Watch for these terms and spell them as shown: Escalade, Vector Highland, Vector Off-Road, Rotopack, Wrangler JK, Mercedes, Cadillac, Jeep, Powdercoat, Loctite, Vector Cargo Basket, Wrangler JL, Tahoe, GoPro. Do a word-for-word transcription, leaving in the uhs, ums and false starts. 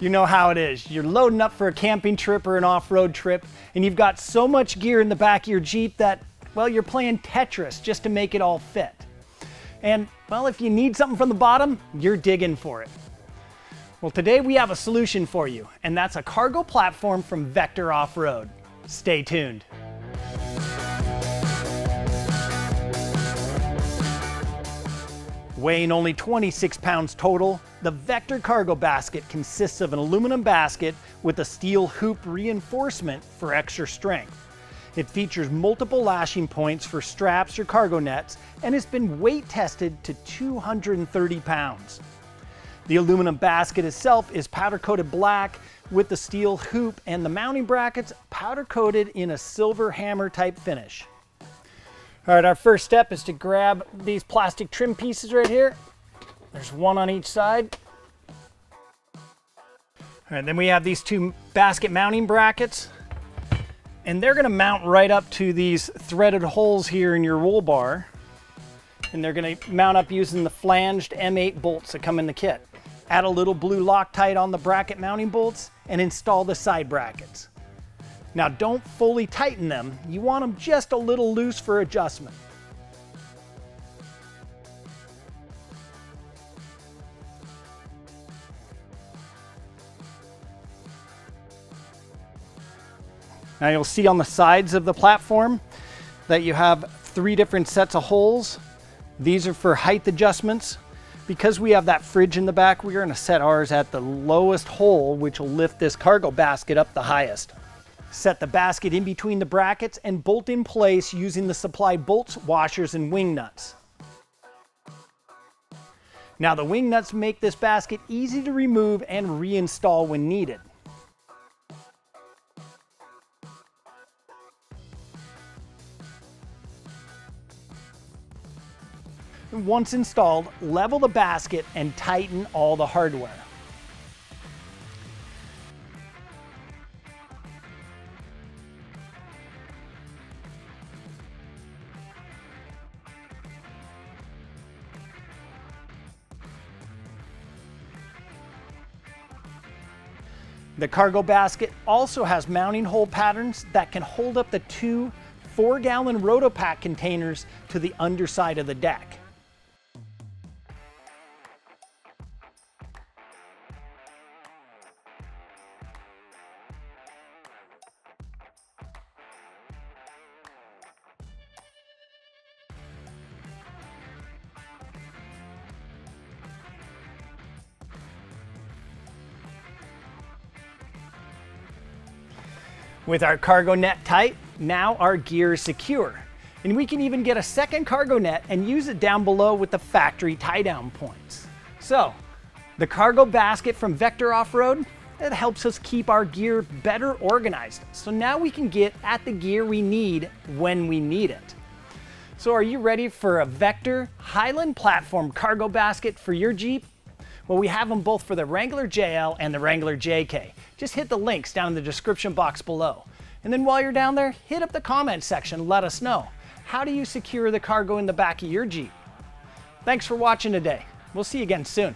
You know how it is. You're loading up for a camping trip or an off-road trip, and you've got so much gear in the back of your Jeep that, well, you're playing Tetris just to make it all fit. And, well, if you need something from the bottom, you're digging for it. Well, today we have a solution for you, and that's a cargo platform from Vector Off-Road. Stay tuned. Weighing only twenty-six pounds total, the Vector Cargo Basket consists of an aluminum basket with a steel hoop reinforcement for extra strength. It features multiple lashing points for straps or cargo nets and has been weight tested to two hundred thirty pounds. The aluminum basket itself is powder coated black with the steel hoop and the mounting brackets powder coated in a silver hammer type finish. All right, our first step is to grab these plastic trim pieces right here. There's one on each side. All right, then we have these two basket mounting brackets, and they're gonna mount right up to these threaded holes here in your roll bar. And they're gonna mount up using the flanged M eight bolts that come in the kit. Add a little blue Loctite on the bracket mounting bolts and install the side brackets. Now, don't fully tighten them. You want them just a little loose for adjustment. Now, you'll see on the sides of the platform that you have three different sets of holes. These are for height adjustments. Because we have that fridge in the back, we're gonna set ours at the lowest hole, which will lift this cargo basket up the highest. Set the basket in between the brackets and bolt in place using the supply bolts, washers, and wing nuts. Now, the wing nuts make this basket easy to remove and reinstall when needed. Once installed, level the basket and tighten all the hardware. The cargo basket also has mounting hole patterns that can hold up the two four-gallon Rotopack containers to the underside of the deck. With our cargo net tight, now our gear is secure. And we can even get a second cargo net and use it down below with the factory tie-down points. So, the cargo basket from Vector Off-Road, it helps us keep our gear better organized. So now we can get at the gear we need when we need it. So are you ready for a Vector Highland platform cargo basket for your Jeep? Well, we have them both for the Wrangler J L and the Wrangler J K. Just hit the links down in the description box below. And then while you're down there, hit up the comment section, let us know. How do you secure the cargo in the back of your Jeep? Thanks for watching today. We'll see you again soon.